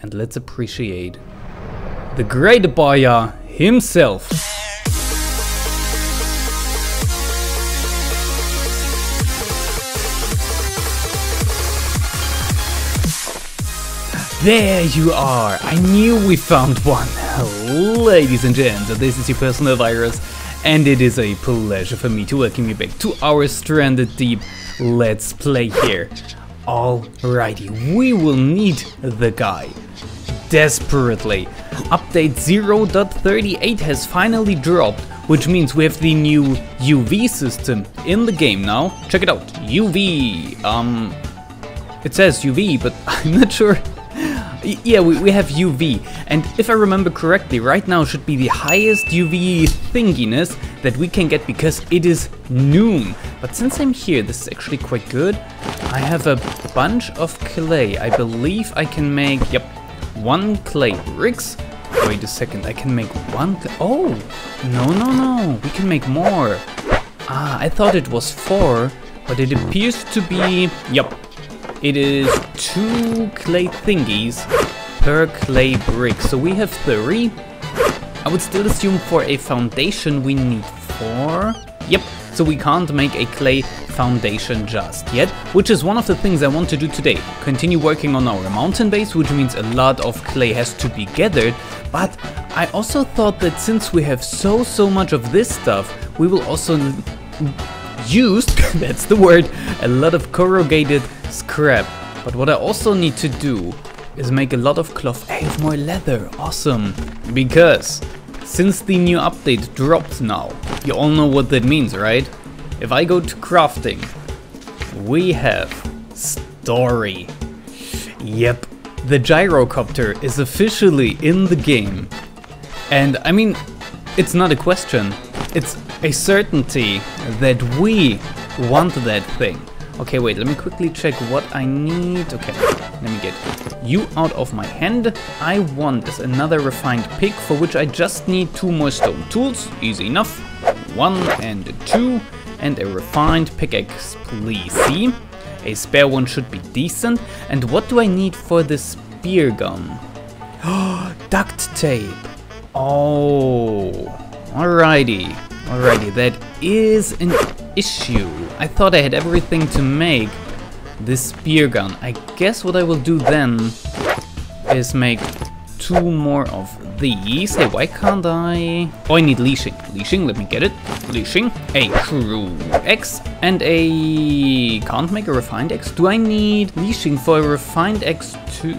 and let's appreciate the Great Abaya himself. There you are! I knew we found one! Ladies and gents, this is your personal virus, and it is a pleasure for me to welcome you back to our Stranded Deep Let's Play here. Alrighty, we will need the guy. Desperately. Update 0.38 has finally dropped, which means we have the new UV system in the game now. Check it out, UV. It says UV, but I'm not sure. Yeah, we have UV, and if I remember correctly, right now should be the highest UV thinginess that we can get because it is noon. But since I'm here, this is actually quite good. I have a bunch of clay. I believe I can make, yep, one clay bricks. Wait a second, I can make one. Oh, no, we can make more. Ah, I thought it was four, but it appears to be, yep, it is two clay thingies per clay brick, so we have 3. I would still assume for a foundation we need 4. Yep, so we can't make a clay foundation just yet, which is one of the things I want to do today. Continue working on our mountain base, which means a lot of clay has to be gathered, but I also thought that since we have so much of this stuff, we will also used, that's the word, a lot of corrugated scrap. But what I also need to do is make a lot of cloth. I have more leather, awesome. Because since the new update dropped now, you all know what that means, right? If I go to crafting, we have story. Yep, the gyrocopter is officially in the game. And I mean, it's not a question, it's a certainty that we want that thing. Okay, wait, let me quickly check what I need. Okay, let me get you out of my hand. I want is another refined pick, for which I just need 2 more stone tools. Easy enough. 1 and 2. And a refined pickaxe, please. See? A spare one should be decent. And what do I need for the spear gun? Duct tape. Oh, alrighty. Alrighty, that is an issue. I thought I had everything to make this spear gun. I guess what I will do then is make 2 more of these. Hey, why can't I? Oh, I need leashing. Leashing, let me get it. Leashing, a crude axe, and a... Can't make a refined axe? Do I need leashing for a refined axe too?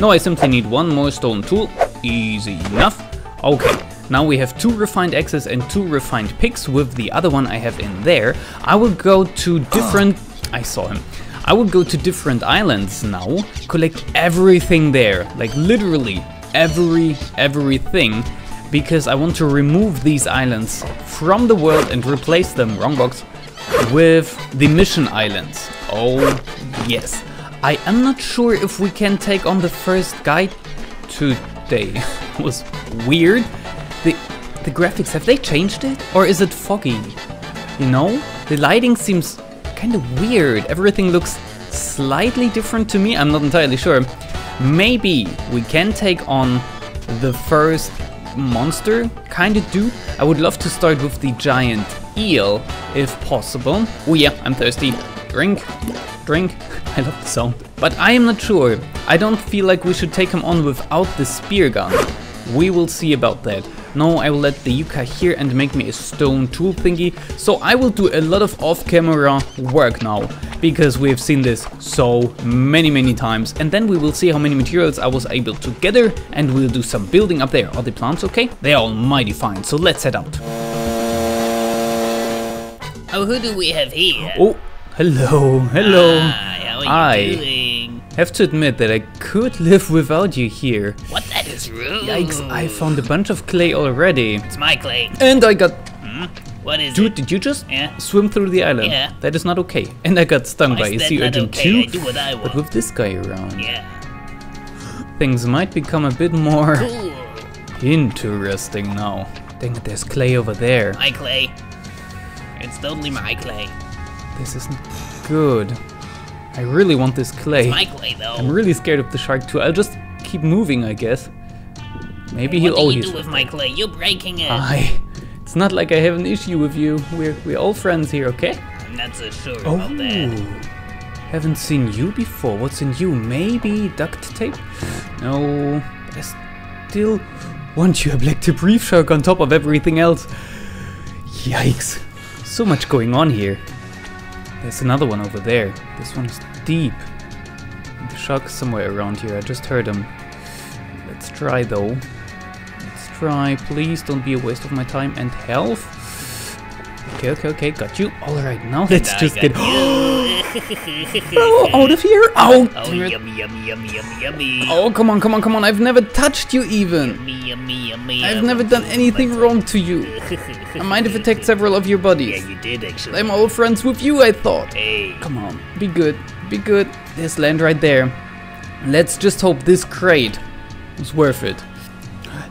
No, I simply need 1 more stone tool. Easy enough. Okay. Now we have 2 refined axes and 2 refined picks, with the other one I have in there. I will go to different... I saw him. I will go to different islands now, collect everything there. Like literally everything, because I want to remove these islands from the world and replace them, wrong box, with the mission islands. Oh yes. I am not sure if we can take on the first guy today. It was weird. The graphics, have they changed it? Or is it foggy? You know? The lighting seems kind of weird. Everything looks slightly different to me. I'm not entirely sure. Maybe we can take on the first monster kind of dude. I would love to start with the giant eel, if possible. Oh yeah, I'm thirsty. Drink. I love the sound. But I am not sure. I don't feel like we should take him on without the spear gun. We will see about that. No, I will let the yuca here and make me a stone tool thingy. So I will do a lot of off-camera work now, because we've seen this so many times. And then we will see how many materials I was able to gather, and we'll do some building up there. Are the plants okay? They are almighty fine, so let's head out. Oh, who do we have here? Oh, hello. Hi, how are you doing? I have to admit that I could live without you here. What? That is rude. Yikes, I found a bunch of clay already. It's my clay. And I got... What is Dude, it? Did you just swim through the island? Yeah. That is not okay. And I got stung by a sea urchin too. I do what I want. But with this guy around, things might become a bit more cool. Interesting now. Dang it, there's clay over there. My clay. It's totally my clay. This isn't good. I really want this clay. It's my clay, though. I'm really scared of the shark too. I'll just keep moving, I guess. Maybe he'll always. What do you do with my clay? You're breaking it. It's not like I have an issue with you. We're all friends here, okay? I'm not so sure about that. Haven't seen you before. What's in you? Maybe duct tape? No, I still want you. A black tip reef shark on top of everything else. Yikes. So much going on here. There's another one over there. This one is deep. The shark's somewhere around here. I just heard him. Let's try though. Let's try. Please don't be a waste of my time and health. Okay, okay, okay. Got you. Alright, now let's just get... out of here! Out! Oh, yummy, yummy, yummy, yummy, yummy. Oh, come on, come on, come on. I've never touched you even. Yummy, yummy, yummy, I've never done anything wrong to you. I might have attacked several of your buddies. Yeah, you did, actually. I'm all friends with you, I thought. Hey. Come on. Be good. Be good. There's land right there. Let's just hope this crate was worth it.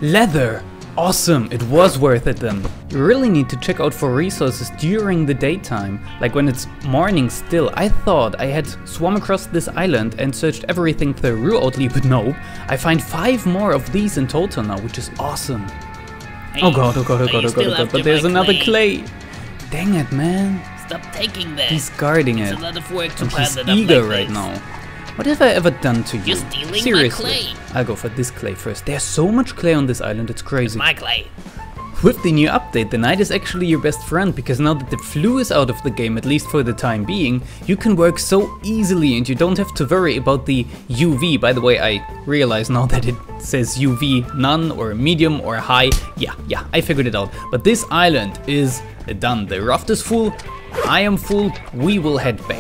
Leather! Awesome, it was worth it then. You really need to check out for resources during the daytime, like when it's morning still. I thought I had swum across this island and searched everything thoroughly, but no. I find 5 more of these in total now, which is awesome. Hey, oh god, oh god, oh god, oh god, oh god, but there's another clay. Dang it, man. Stop taking that. He's guarding it. It's a lot of work to pile it up like this. Right now. What have I ever done to you? You're stealing my clay. I'll go for this clay first. There's so much clay on this island, it's crazy. It's my clay. With the new update, the knight is actually your best friend, because now that the flu is out of the game, at least for the time being, you can work so easily and you don't have to worry about the UV. By the way, I realize now that it says UV none or medium or high. Yeah, I figured it out. But this island is done. The raft is full, I am full, we will head back.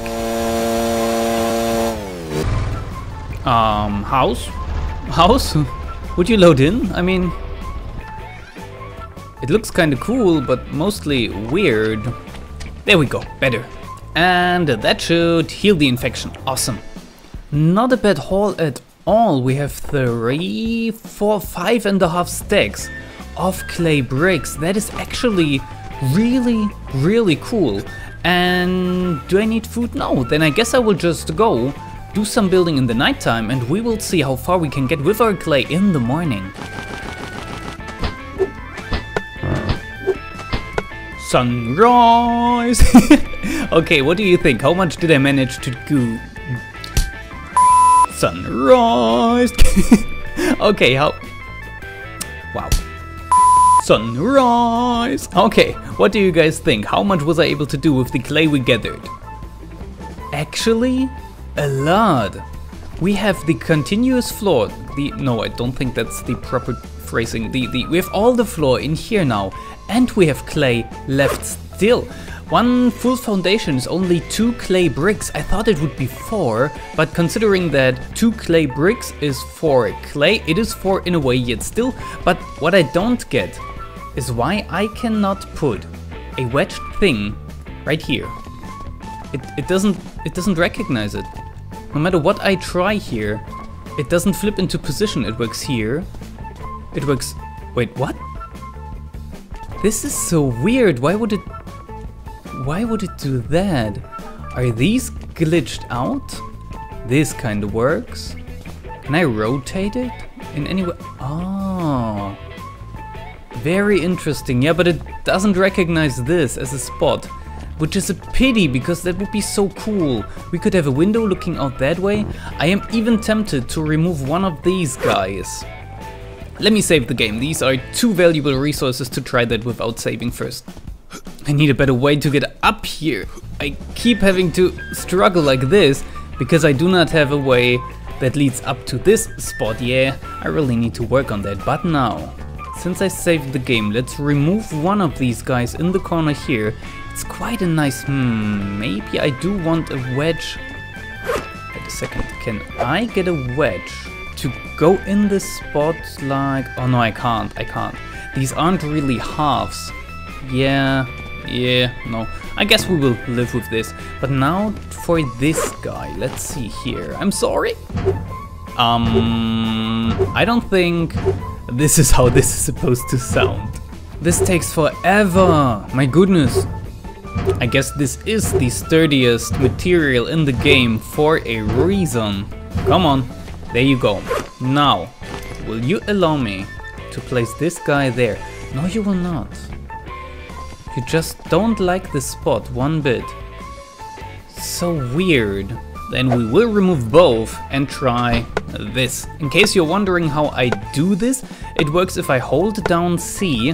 House? House? Would you load in? I mean, it looks kinda cool, but mostly weird. There we go, better. And that should heal the infection, awesome. Not a bad haul at all. We have 5.5 stacks of clay bricks. That is actually really, really cool. And do I need food? No, then I guess I will just go. Do some building in the nighttime, and we will see how far we can get with our clay in the morning. Sunrise! Okay, what do you think? How much did I manage to do? Sunrise! Okay, how... Wow. Sunrise! Okay, what do you guys think? How much was I able to do with the clay we gathered? Actually... a lot. We have the continuous floor, no, I don't think that's the proper phrasing, we have all the floor in here now, and we have clay left still. One full foundation is only 2 clay bricks. I thought it would be 4, but considering that 2 clay bricks is 4 clay, it is 4 in a way yet still. But what I don't get is why I cannot put a wedged thing right here. It doesn't recognize it. No matter what I try here, it doesn't flip into position. It works here. It works... Wait, what? This is so weird. Why would it do that? Are these glitched out? This kind of works. Can I rotate it in any way? Oh. Very interesting. Yeah, but it doesn't recognize this as a spot. Which is a pity, because that would be so cool. We could have a window looking out that way. I am even tempted to remove one of these guys. Let me save the game. These are too valuable resources to try that without saving first. I need a better way to get up here. I keep having to struggle like this, because I do not have a way that leads up to this spot. Yeah, I really need to work on that. But now, since I saved the game, let's remove one of these guys in the corner here. It's quite a nice... maybe I do want a wedge. Wait a second, can I get a wedge to go in this spot like... Oh no, I can't. These aren't really halves. Yeah, no. I guess we will live with this. But now for this guy, let's see here. I'm sorry. I don't think this is how this is supposed to sound. This takes forever, my goodness. I guess this is the sturdiest material in the game for a reason. Come on, there you go. Now, will you allow me to place this guy there? No, you will not. You just don't like this spot one bit. So weird. Then we will remove both and try this. In case you're wondering how I do this, it works if I hold down C,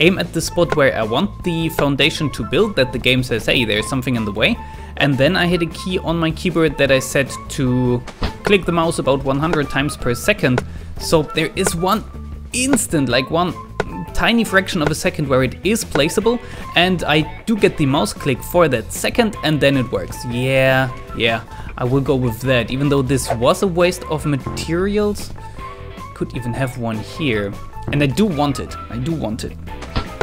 aim at the spot where I want the foundation to build that the game says, hey, there's something in the way, and then I hit a key on my keyboard that I set to click the mouse about 100 times per second. So there is one instant, like one tiny fraction of a second where it is placeable, and I do get the mouse click for that second, and then it works. Yeah, I will go with that, even though this was a waste of materials. Could even have one here, and I do want it.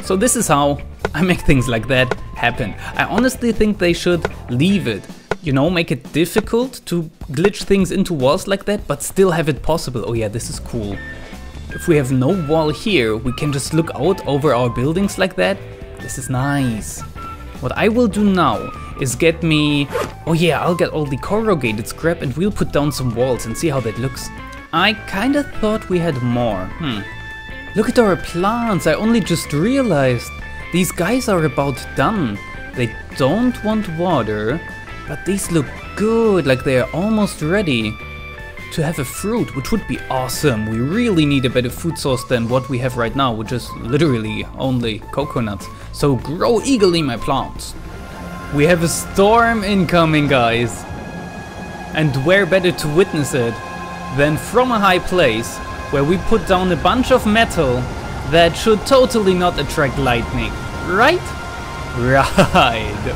So this is how I make things like that happen. I honestly think they should leave it, you know, make it difficult to glitch things into walls like that, but still have it possible. Oh yeah, this is cool. If we have no wall here, we can just look out over our buildings like that. This is nice. What I will do now is get me... oh yeah, I'll get all the corrugated scrap and we'll put down some walls and see how that looks. I kinda thought we had more. Look at our plants, I only just realized. These guys are about done. They don't want water, but these look good, like they are almost ready to have a fruit, which would be awesome. We really need a better food source than what we have right now, which is literally only coconuts. So grow eagerly, my plants. We have a storm incoming, guys. And where better to witness it than from a high place, where we put down a bunch of metal that should totally not attract lightning, right? Right.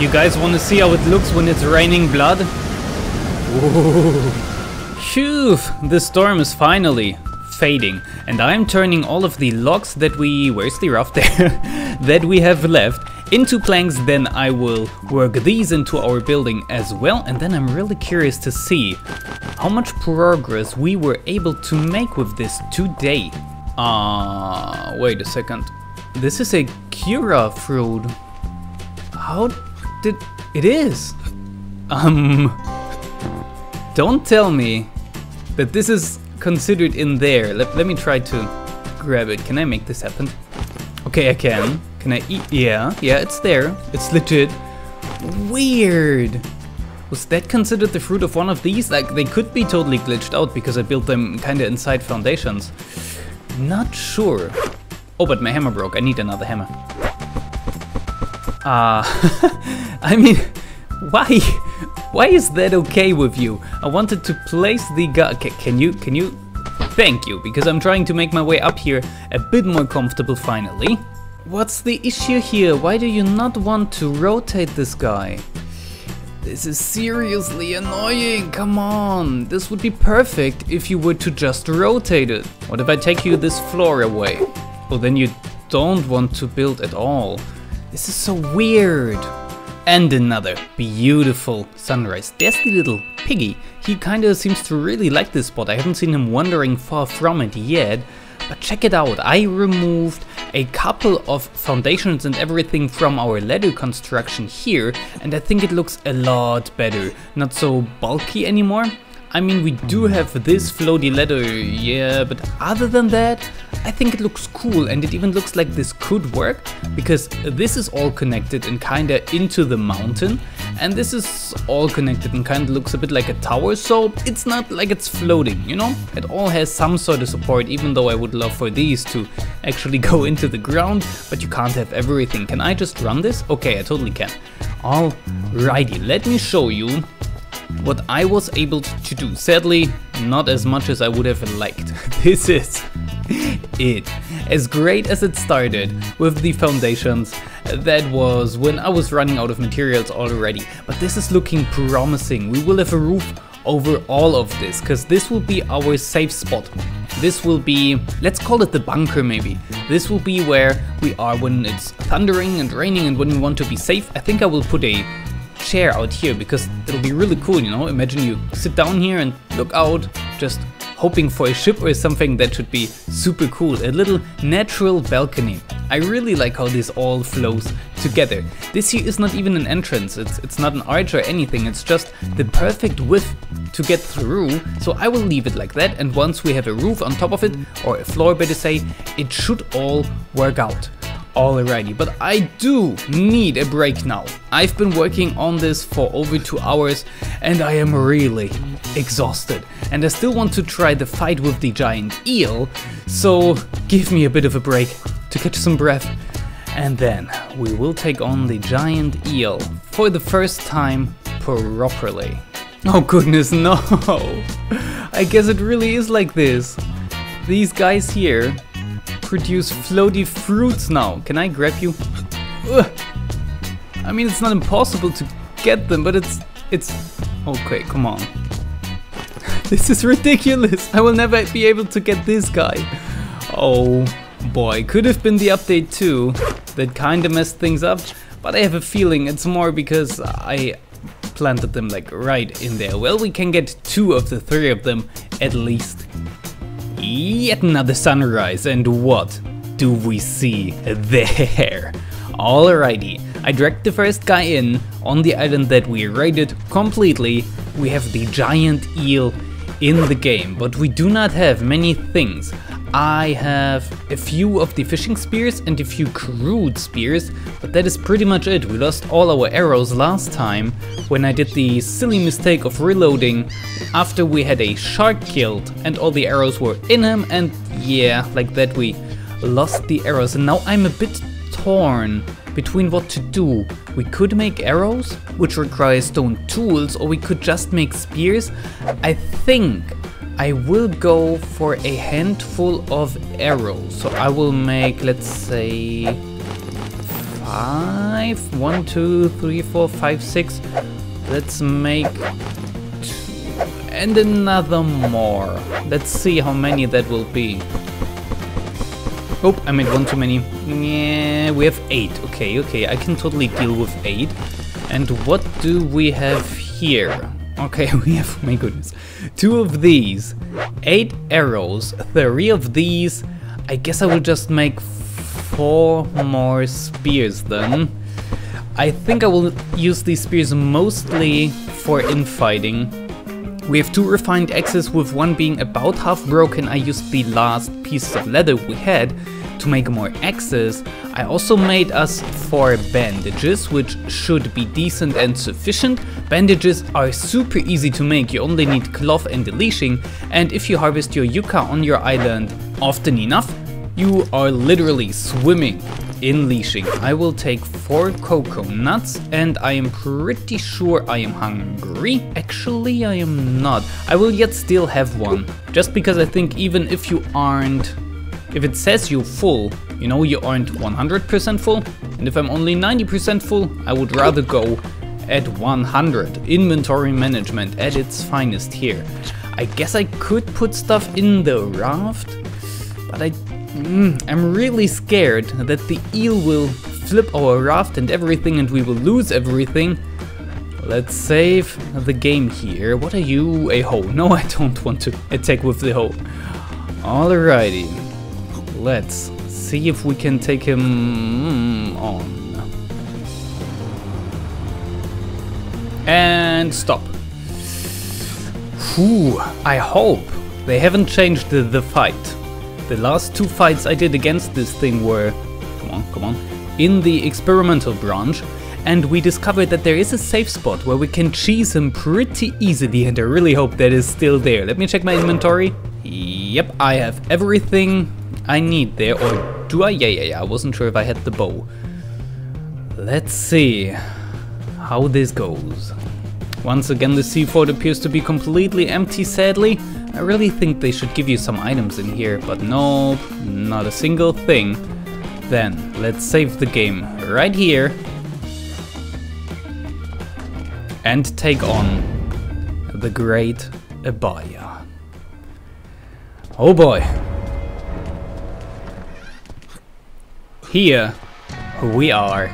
You guys want to see how it looks when it's raining blood? Whoa. Phew, the storm is finally fading, and I'm turning all of the logs that we... where's the raft there? that we have left into planks. Then I will work these into our building as well, and then I'm really curious to see how much progress we were able to make with this today. Wait a second. This is a cura fruit. How did... it is! Don't tell me that this is considered in there. Let me try to grab it. Can I make this happen? Okay, I can. Can I eat? Yeah, it's there. It's legit. Weird. Was that considered the fruit of one of these? Like, they could be totally glitched out because I built them kinda inside foundations. Not sure. Oh, but my hammer broke. I need another hammer. I mean, why? Why is that okay with you? I wanted to place the guy... Can you? Thank you, because I'm trying to make my way up here a bit more comfortable finally. What's the issue here? Why do you not want to rotate this guy? This is seriously annoying, come on. This would be perfect if you were to just rotate it. What if I take you this floor away? Well, then you don't want to build at all. This is so weird. And another beautiful sunrise. There's the little piggy. He kinda seems to really like this spot. I haven't seen him wandering far from it yet. But check it out, I removed a couple of foundations and everything from our ladder construction here, and I think it looks a lot better. Not so bulky anymore. I mean, we do have this floaty ladder, yeah, but other than that, I think it looks cool, and it even looks like this could work, because this is all connected and kinda into the mountain, and this is all connected and kinda looks a bit like a tower, so it's not like it's floating, you know? It all has some sort of support, even though I would love for these to actually go into the ground, but you can't have everything. Can I just run this? Okay, I totally can. Alrighty, let me show you what I was able to do. Sadly, not as much as I would have liked. This is it. As great as it started with the foundations, that was when I was running out of materials already. But this is looking promising. We will have a roof over all of this, because this will be our safe spot. This will be, let's call it the bunker maybe. This will be where we are when it's thundering and raining and when we want to be safe. I think I will put a chair out here because it'll be really cool, you know? Imagine you sit down here and look out, just hoping for a ship or something. That should be super cool. A little natural balcony. I really like how this all flows together. This here is not even an entrance, it's not an arch or anything, it's just the perfect width to get through, so I will leave it like that, and once we have a roof on top of it, or a floor better say, it should all work out. Alrighty, but I do need a break now. I've been working on this for over 2 hours and I am really exhausted. And I still want to try the fight with the giant eel, so give me a bit of a break to catch some breath. And then we will take on the giant eel for the first time properly. Oh goodness, no! I guess it really is like this. These guys here produce floaty fruits now. Can I grab you? Ugh. I mean, it's not impossible to get them, but it's... Okay, come on. This is ridiculous. I will never be able to get this guy. Oh boy, could have been the update too. That kind of messed things up, but I have a feeling it's more because I planted them like right in there. Well, we can get 2 of the 3 of them at least. Yet another sunrise, and what do we see there? Alrighty, I dragged the first guy in on the island that we raided completely. We have the giant eel in the game, but we do not have many things. I have a few of the fishing spears and a few crude spears, but that is pretty much it. We lost all our arrows last time when I did the silly mistake of reloading after we had a shark killed and all the arrows were in him, and yeah, like that we lost the arrows. And now I'm a bit torn between what to do. We could make arrows, which require stone tools, or we could just make spears. I think I will go for a handful of arrows, so I will make, let's say, 5, 1, 2, 3, 4, 5, 6, let's make 2, and another more. Let's see how many that will be. Oh, I made 1 too many. Yeah, we have 8, okay, I can totally deal with 8. And what do we have here? Okay, we have, my goodness, 2 of these, 8 arrows, 3 of these. I guess I will just make 4 more spears then. I think I will use these spears mostly for infighting. We have 2 refined axes, with 1 being about half broken. I used the last piece of leather we had to make more axes. I also made us 4 bandages, which should be decent and sufficient. Bandages are super easy to make, you only need cloth and the leashing, and if you harvest your yuca on your island often enough, you are literally swimming in leashing. I will take 4 coconuts, and I am pretty sure I am hungry. Actually, I am not. I will yet still have 1, just because I think even if you aren't... If it says you're full, you know you aren't 100% full, and if I'm only 90% full, I would rather go at 100. Inventory management at its finest here. I guess I could put stuff in the raft, but I'm really scared that the eel will flip our raft and everything and we will lose everything. Let's save the game here. What are you, a hoe? No, I don't want to attack with the hoe. Alrighty. Let's see if we can take him on. And stop. Whew, I hope they haven't changed the fight. The last 2 fights I did against this thing were, come on, in the experimental branch, and we discovered that there is a safe spot where we can cheese him pretty easily, and I really hope that is still there. Let me check my inventory. Yep, I have everything I need there, or do I? Yeah, I wasn't sure if I had the bow. Let's see how this goes. Once again, the seaford appears to be completely empty, sadly. I really think they should give you some items in here, but nope, not a single thing. Then, let's save the game right here and take on the Great Abaya. Oh boy. Here we are,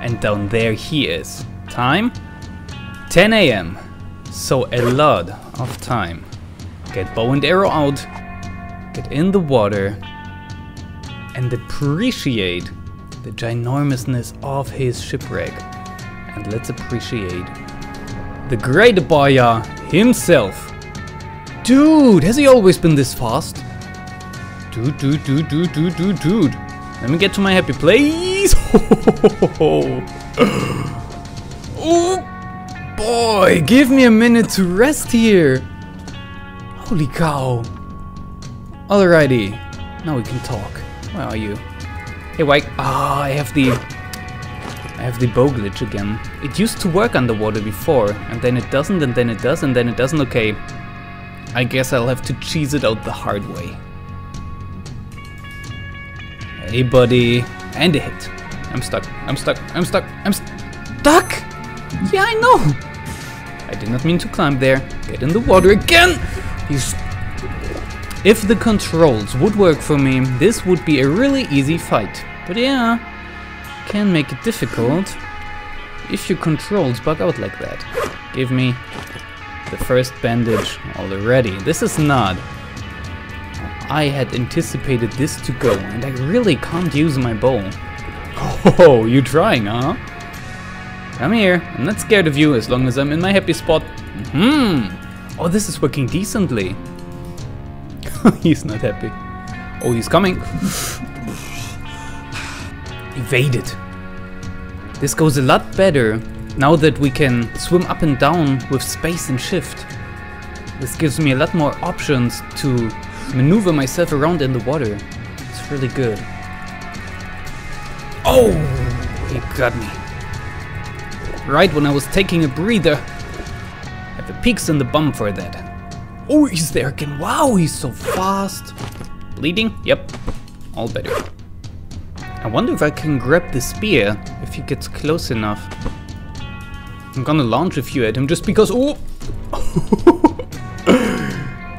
and down there he is. Time? 10 a.m. So a lot of time. Get bow and arrow out, get in the water, and appreciate the ginormousness of his shipwreck, and let's appreciate the Great Abaya himself. Dude, has he always been this fast? Dude. Let me get to my happy place. Oh boy, give me a minute to rest here. Holy cow. Alrighty, now we can talk. Where are you? Hey, Wike. Ah, I have the bow glitch again. It used to work underwater before, and then it doesn't, and then it does, and then it doesn't. Okay, I guess I'll have to cheese it out the hard way. Hey, buddy. And a hit. I'm stuck! Yeah, I know! I did not mean to climb there. Get in the water again! If the controls would work for me, this would be a really easy fight. But yeah, can make it difficult if your controls bug out like that. Give me the first bandage already. This is not. I had anticipated this to go, and I really can't use my bow. Oh, you trying, huh? Come here. I'm not scared of you as long as I'm in my happy spot. Oh, this is working decently. He's not happy. Oh, he's coming. Evaded. This goes a lot better now that we can swim up and down with space and shift. This gives me a lot more options to maneuver myself around in the water. It's really good. Oh, he got me. Right when I was taking a breather. I have the peaks in the bum for that. Oh, he's there again. Wow, he's so fast. Bleeding? Yep. All better. I wonder if I can grab the spear if he gets close enough. I'm gonna launch a few at him just because... Oh!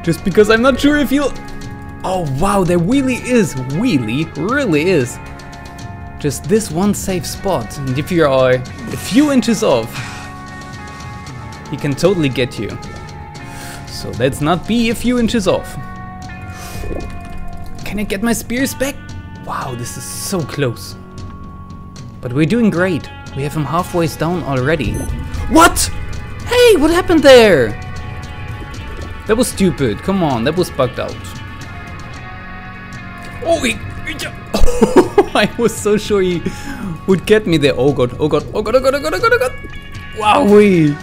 Just because I'm not sure if he'll... Oh, wow, there really is. Just this one safe spot. And if you are a few inches off, he can totally get you. So let's not be a few inches off. Can I get my spears back? Wow, this is so close. But we're doing great. We have him halfway down already. What? Hey, what happened there? That was stupid. Come on, that was bugged out. Oh, I was so sure he would get me there. Oh god, oh god, oh god, oh god, oh god, oh god, oh god. Wowie.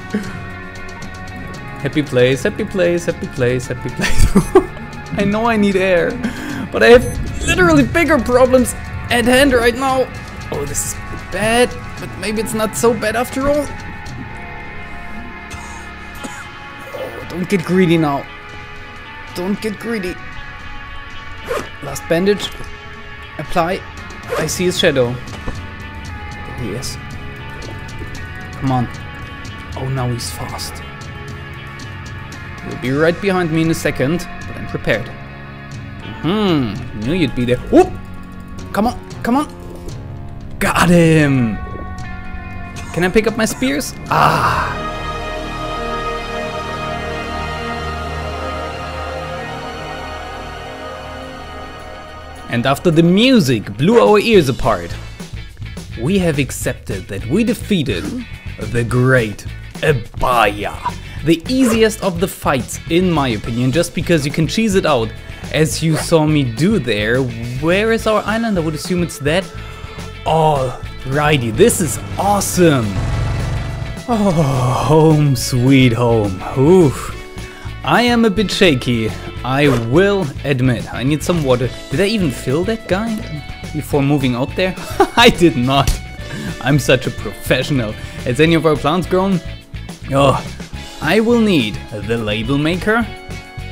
Happy place. I know I need air, but I have literally bigger problems at hand right now. Oh, this is bad, but maybe it's not so bad after all. Oh, don't get greedy now. Don't get greedy. Last bandage. Apply. I see his shadow. There he is. Come on. Oh, now he's fast. You'll be right behind me in a second, but I'm prepared. Knew you'd be there. Whoop! Come on, come on! Got him! Can I pick up my spears? Ah! And after the music blew our ears apart, we have accepted that we defeated the Great Abaya. The easiest of the fights, in my opinion, just because you can cheese it out, as you saw me do there. Where is our island? I would assume it's that. Alrighty, this is awesome. Oh, home sweet home. Oof. I am a bit shaky, I will admit. I need some water. Did I even fill that guy before moving out there? I did not. I'm such a professional. Has any of our plants grown? Oh. I will need the label maker,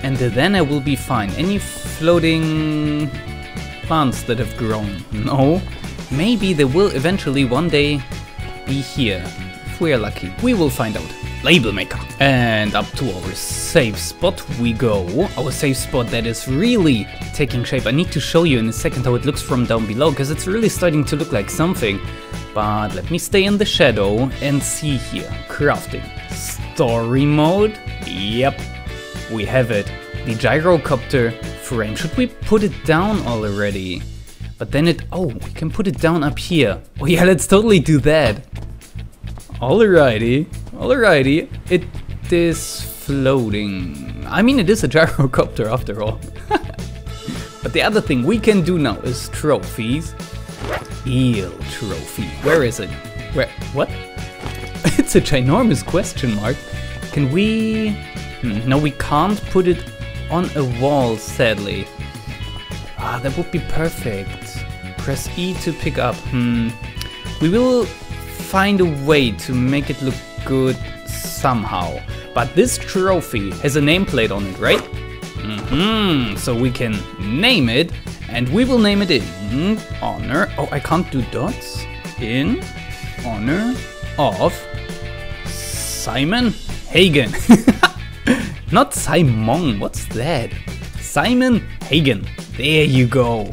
and then I will be fine. Any floating plants that have grown? No. Maybe they will eventually one day be here. If we are lucky, we will find out. Label maker. And up to our safe spot we go. Our safe spot that is really taking shape. I need to show you in a second how it looks from down below, because it's really starting to look like something. But let me stay in the shadow and see here. Crafting. Story mode? Yep. We have it. The gyrocopter frame. Should we put it down already? But then it, oh, we can put it down up here. Oh yeah, let's totally do that. Alrighty, alrighty. It is floating. I mean, it is a gyrocopter after all. But the other thing we can do now is trophies. Eel trophy. Where is it? Where? What? It's a ginormous question mark. Can we... no, we can't put it on a wall, sadly. Ah, that would be perfect. Press E to pick up. We will find a way to make it look good somehow. But this trophy has a nameplate on it, right? So we can name it, and we will name it in honor. Oh, I can't do dots. In honor of Simon Hagen. Not Simon, what's that? Simon Hagen. There you go.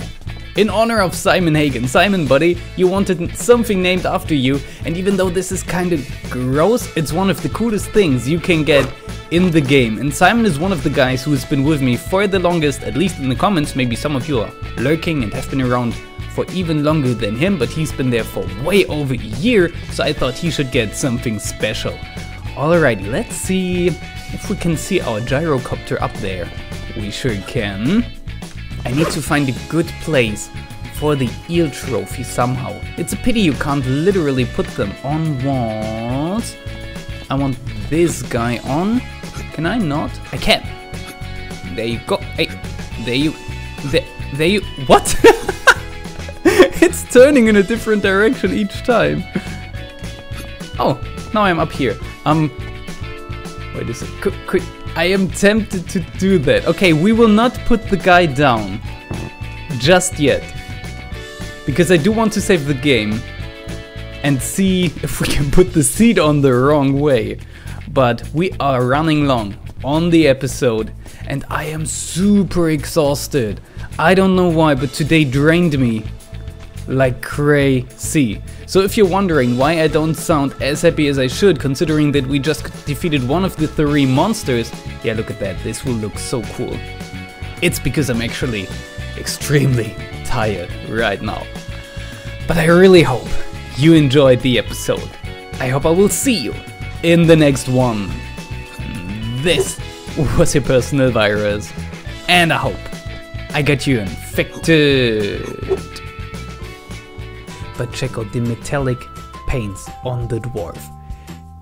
In honor of Simon Hagen. Simon, buddy, you wanted something named after you, and even though this is kind of gross, it's one of the coolest things you can get in the game. And Simon is one of the guys who has been with me for the longest, at least in the comments. Maybe some of you are lurking and have been around for even longer than him, but he's been there for way over a year, so I thought he should get something special. Alrighty, let's see if we can see our gyrocopter up there. We sure can. I need to find a good place for the eel trophy somehow. It's a pity you can't literally put them on walls. I want this guy on. Can I not? I can. There you go. Hey, there you. What? It's turning in a different direction each time. Oh, now I'm up here. Wait a second. I am tempted to do that. Okay, we will not put the guy down just yet, because I do want to save the game and see if we can put the seed on the wrong way. But we are running long on the episode, and I am super exhausted. I don't know why, but today drained me like crazy. So if you're wondering why I don't sound as happy as I should, considering that we just defeated one of the 3 monsters, yeah, look at that, this will look so cool. It's because I'm actually extremely tired right now. But I really hope you enjoyed the episode. I hope I will see you in the next one. This was your personal virus, and I hope I got you infected. But check out the metallic paints on the dwarf.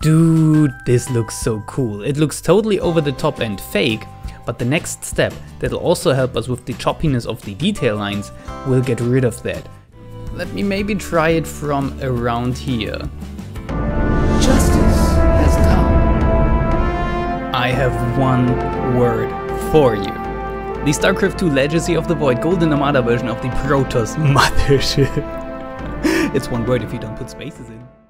Dude, this looks so cool. It looks totally over the top and fake, but the next step that'll also help us with the choppiness of the detail lines will get rid of that. Let me maybe try it from around here. Justice has come. I have one word for you. The StarCraft II Legacy of the Void Golden Armada version of the Protoss Mothership. It's one word if you don't put spaces in.